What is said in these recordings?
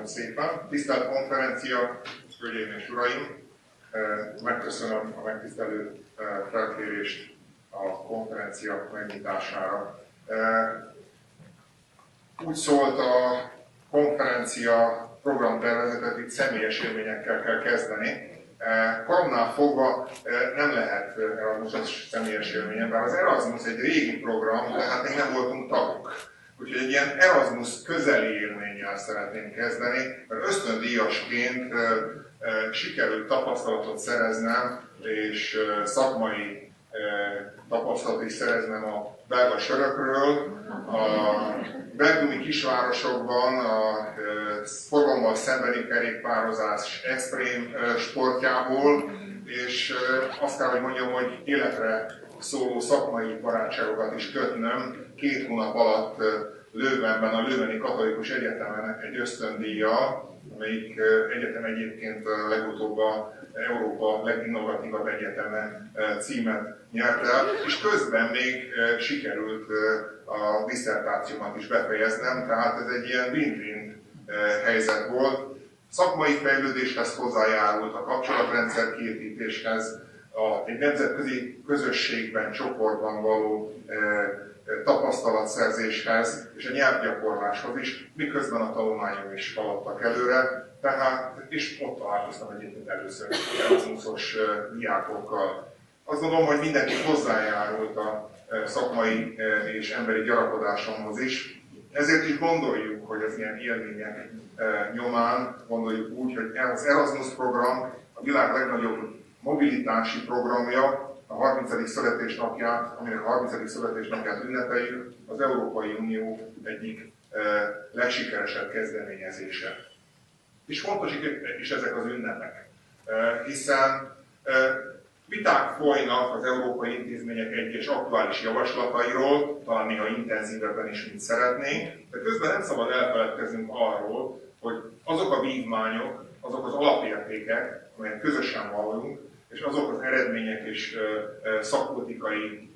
Köszönöm szépen! Tisztelt konferencia, hölgyeim és uraim! Megköszönöm a megtisztelő felkérést a konferencia megnyitására. Úgy szólt a konferencia programtervezetet, itt személyes élményekkel kell kezdeni. Koronánál fogva nem lehet Erasmus személyes élménye, bár az Erasmus egy régi program, de hát még nem voltunk tagok. Úgyhogy egy ilyen Erasmus közeli élménnyel szeretném kezdeni, mert ösztöndíjasként sikerült tapasztalatot szereznem, és szakmai tapasztalat is szereznem a belga sörökről. A belgiumi kisvárosokban a forgalommal szembeni kerékpározás extrém sportjából, és azt kell, hogy mondjam, hogy életre szóló szakmai barátságokat is kötnöm. 2 hónap alatt Leuvenben, a Leuveni Katolikus Egyetemen egy ösztöndíjjal, amelyik egyetem egyébként legutóbb Európa leginnovatívabb egyeteme címet nyert el, és közben még sikerült a diszertációmat is befejeznem, tehát ez egy ilyen win-win helyzet volt. Szakmai fejlődéshez hozzájárult, a kapcsolatrendszer kiépítéshez, egy nemzetközi közösségben, csoportban való tapasztalatszerzéshez és a nyelvgyakorláshoz is, miközben a tanulmányom is haladtak előre, tehát, és ott találkoztam egyébként először Erasmusos diákokkal. Azt gondolom, hogy mindenki hozzájárult a szakmai és emberi gyarapodásomhoz is, ezért is gondoljuk, hogy az ilyen élmények nyomán, gondoljuk úgy, hogy az Erasmus program a világ legnagyobb mobilitási programja, a 30. születésnapját, aminek a 30. születésnapját ünnepeljük, az Európai Unió egyik legsikeresebb kezdeményezése. És fontos is ezek az ünnepek, hiszen viták folynak az európai intézmények egyes aktuális javaslatairól, talán néha intenzívebben is, mint szeretnénk, de közben nem szabad elfeledkeznünk arról, hogy azok a vívmányok, azok az alapértékek, amelyek közösen vallunk, és azok az eredmények és szakpolitikai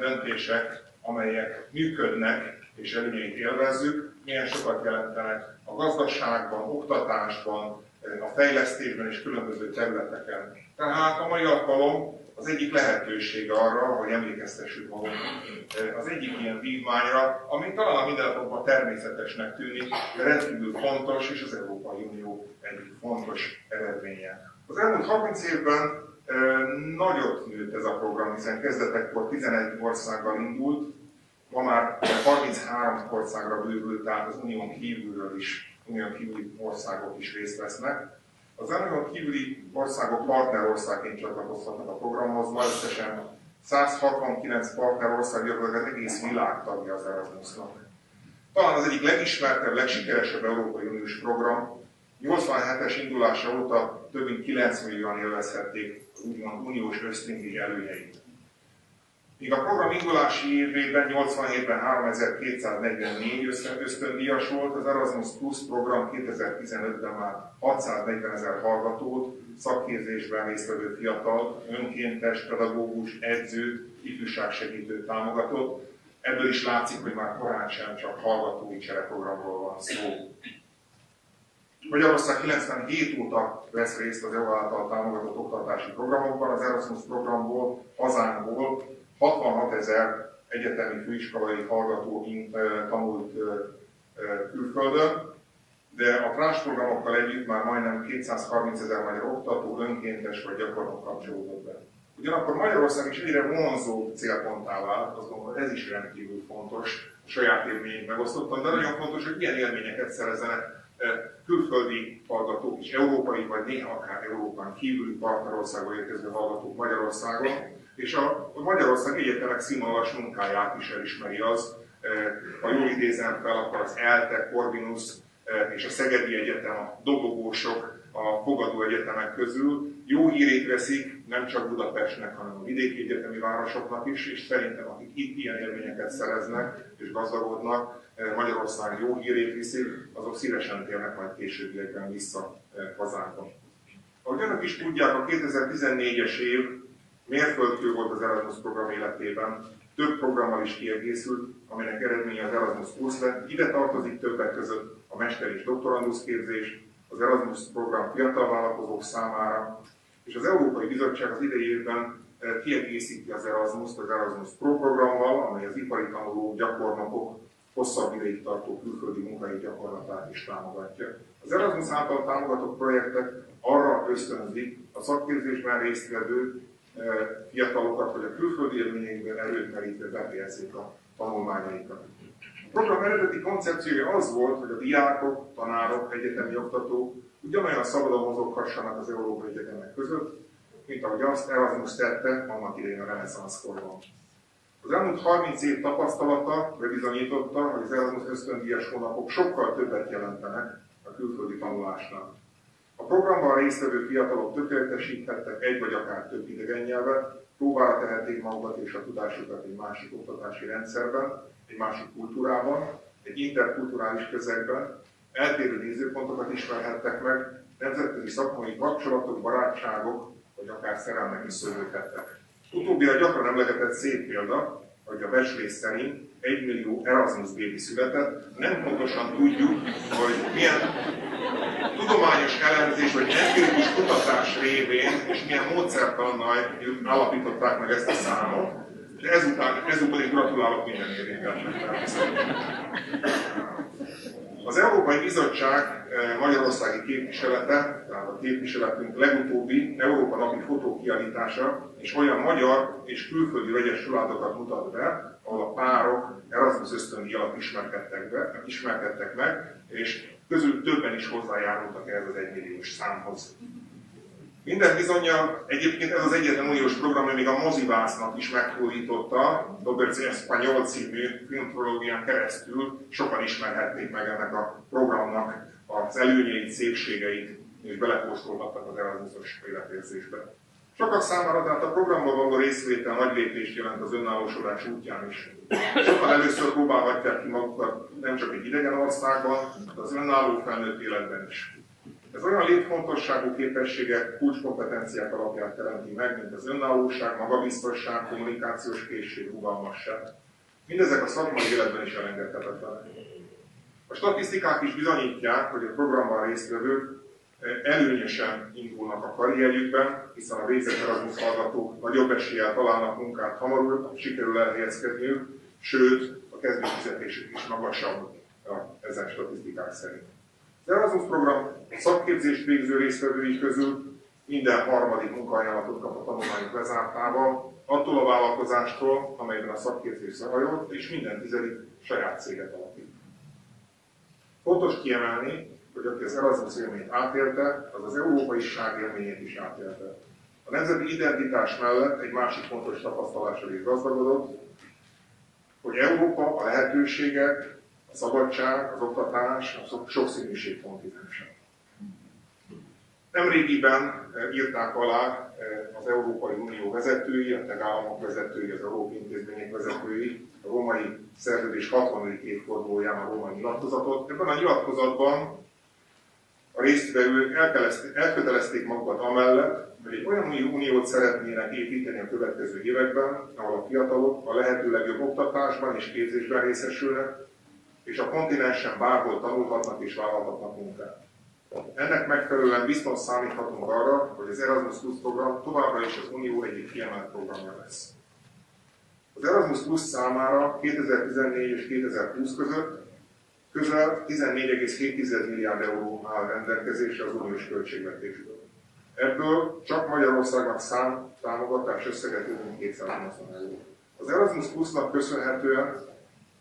döntések, amelyek működnek és előnyeit élvezzük, milyen sokat jelentenek a gazdaságban, oktatásban, a fejlesztésben és különböző területeken. Tehát a mai alkalom az egyik lehetőség arra, hogy emlékeztessük magunkat az egyik ilyen vívmányra, ami talán a mindennapokban természetesnek tűnik, de rendkívül fontos, és az Európai Unió egyik fontos eredménye. Az elmúlt 30 évben nagyot nőtt ez a program, hiszen kezdetekkor 11 országgal indult, ma már 33 országra bővült, tehát az unión kívülről is, unión kívüli országok is részt vesznek. Az unión kívüli országok partnerországként csatlakozhatnak a programhoz, ma összesen 169 partnerország, gyakorlatilag az egész világ tagja az Erasmusnak. Talán az egyik legismertebb, legsikeresebb európai uniós program, 87-es indulása óta több mint 9 millióan élvezhették az úgymond uniós ösztöndíj előnyeit. Míg a program indulási évében 87-ben 3244 ösztöndíjas volt, az Erasmus Plus program 2015-ben már 640 000 hallgatót, szakképzésben résztvevő fiatal, önkéntes, pedagógus, edző, ifjúságsegítő támogatott. Ebből is látszik, hogy már korán sem csak hallgatói csereprogramról van szó. Magyarország 97 óta vesz részt az EU által támogatott oktatási programokban, az Erasmus programból, hazánkból 66 000 egyetemi főiskolai hallgató tanult külföldön, de a transprogramokkal együtt már majdnem 230 000 magyar oktató, önkéntes vagy gyakornok kapcsolódott be. Ugyanakkor Magyarország is egyre vonzó célponttá vált, azt gondolom, hogy ez is rendkívül fontos, a saját élményét megosztottam, de nagyon fontos, hogy milyen élményeket szerezzenek külföldi hallgatók és európai, vagy néha akár Európán kívüli partnerországból érkező hallgatók Magyarországon, és a Magyarország egyetemek színvonalas munkáját is elismeri az, ha jól idézem fel, akkor az ELTE, Corvinus és a Szegedi Egyetem, a dobogósok a fogadó egyetemek közül jó hírét veszik, nem csak Budapestnek, hanem a vidéki egyetemi városoknak is, és szerintem akik itt ilyen élményeket szereznek és gazdagodnak, Magyarország jó hírét viszik, azok szívesen térnek majd későbbiekben vissza hazánkon. Ahogy önök is tudják, a 2014-es év mérföldkő volt az Erasmus program életében, több programmal is kiegészült, aminek eredménye az Erasmus Plus lett, ide tartozik többek között a mester és doktorandusz képzés, az Erasmus program fiatal vállalkozók számára, és az Európai Bizottság az idei évben kiegészíti az Erasmus-t az Erasmus Pro programmal, amely az ipari tanulók, gyakornokok hosszabb ideig tartó külföldi munkai gyakorlatát is támogatja. Az Erasmus által támogatott projektek arra ösztönzik a szakképzésben résztvevő fiatalokat, hogy a külföldi élményekben erőt merítve befejezzék a tanulmányaikat. A program eredeti koncepciója az volt, hogy a diákok, tanárok, egyetemi oktatók ugyanolyan szabadon mozoghassanak az európai egyetemek között, mint ahogy azt Erasmus tette annak idején a reneszánszkorban. Az elmúlt 30 év tapasztalata bebizonyította, hogy az Erasmus ösztöndíjas hónapok sokkal többet jelentenek a külföldi tanulásnál. A programban résztvevő fiatalok tökéletesíthettek egy vagy akár több idegen nyelvet, próbára tehették magukat és a tudásukat egy másik oktatási rendszerben, egy másik kultúrában, egy interkulturális közegben, eltérő nézőpontokat ismerhettek meg, nemzetközi szakmai kapcsolatok, barátságok, vagy akár szerelmek is szövődhettek. Utóbbira gyakran emlegetett szép példa, hogy a becslés szerint 1 millió Erasmus bébi született, nem pontosan tudjuk, hogy milyen tudományos elemzés vagy empirikus kutatás révén és milyen módszertannal állapították meg ezt a számot, de ezután is gratulálok minden érintettnek. Az Európai Bizottság magyarországi képviselete, tehát a képviseletünk legutóbbi Európa napi fotókiállítása és olyan magyar és külföldi vegyes családokat mutat be, ahol a párok Erasmus ösztöndíj alatt ismerkedtek meg, és közül többen is hozzájárultak ehhez az 1 milliós számhoz. Minden bizonnyal egyébként ez az egyetlen uniós program, ami még a mozivásznak is meghódította, Roberto Espagnol című filmtrilógián keresztül sokan ismerhették meg ennek a programnak az előnyeit, szépségeit, és belekóstolhattak az Erasmus-os életérzésbe. Sokak számára tehát a programban való részvétel nagy lépést jelent az önállósodás útján is. Sokan először próbálhatják ki magukat nemcsak egy idegen országban, de az önálló felnőtt életben is. Ez olyan létfontosságú képességek, kulcskompetenciák alapját teremti meg, mint az önállóság, magabiztosság, kommunikációs készség, rugalmasság. Mindezek a szakmai életben is elengedhetetlenek. A statisztikák is bizonyítják, hogy a programban résztvevők előnyösen indulnak a karrierjükben, hiszen a végzett Erasmus hallgatók nagyobb eséllyel találnak munkát hamarabb, sikerül elhelyezkedniük, sőt, a kezdő fizetésük is magasabb ezen statisztikák szerint. Az Erasmus program szakképzést végző résztvevői közül minden harmadik munkaajánlatot kap a tanulmányok lezártával, attól a vállalkozástól, amelyben a szakképzés zajlott, és minden tizedik saját céget alapít. Fontos kiemelni, hogy aki az Erasmus élményt átélte, az az európaiság élményét is átélte. A nemzeti identitás mellett egy másik fontos tapasztalással is gazdagodott, hogy Európa a lehetőségek, a szabadság, az oktatás, a sokszínűség kontinense. Nemrégiben írták alá az Európai Unió vezetői, a tagállamok vezetői, az európai intézmények vezetői a Római Szerződés 60. évfordulóján a Római Nyilatkozatot. Ebben a nyilatkozatban a résztvevők elkötelezték magukat amellett, hogy egy olyan uniót szeretnének építeni a következő években, ahol a fiatalok a lehető legjobb oktatásban és képzésben részesülnek, és a kontinensen bárhol tanulhatnak és vállalhatnak munkát. Ennek megfelelően biztos számíthatunk arra, hogy az Erasmus Plus program továbbra is az Unió egyik kiemelt programja lesz. Az Erasmus Plus számára 2014 és 2020 között közel 14,7 milliárd euró áll rendelkezésre az uniós költségvetésből. Ebből csak Magyarországnak szánt támogatás összege több mint 280 euró. Az Erasmus Plusnak köszönhetően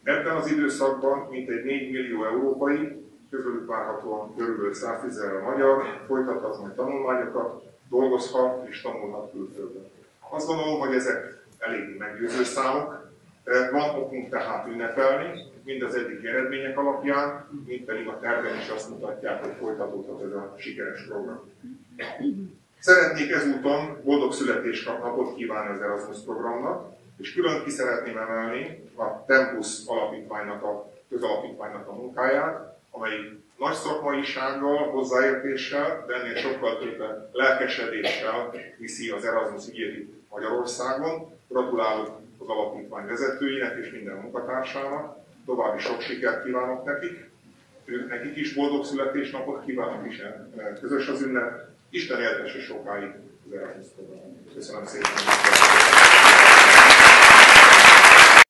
ebben az időszakban mintegy 4 millió európai, közülük várhatóan kb. 110 000 magyar folytathat majd tanulmányokat, dolgozhat és tanulhat külföldön. Azt gondolom, hogy ezek eléggé meggyőző számok. Van okunk tehát ünnepelni, mind az eddigi eredmények alapján, mind pedig a tervek is azt mutatják, hogy folytatódhat ez a sikeres program. Szeretnék ezúton boldog születésnapot kívánni az Erasmus programnak, és külön ki szeretném emelni a Tempus Közalapítványnak a munkáját, amely nagy szakmaisággal, hozzáértéssel, de ennél sokkal többen lelkesedéssel viszi az Erasmus ügyét Magyarországon. Gratulálok az alapítvány vezetőinek és minden munkatársának, további sok sikert kívánok nekik, nekik is boldog születésnapot kívánok, és közös az ünnep. Isten éltesse sokáig az Erasmus programot. Köszönöm szépen!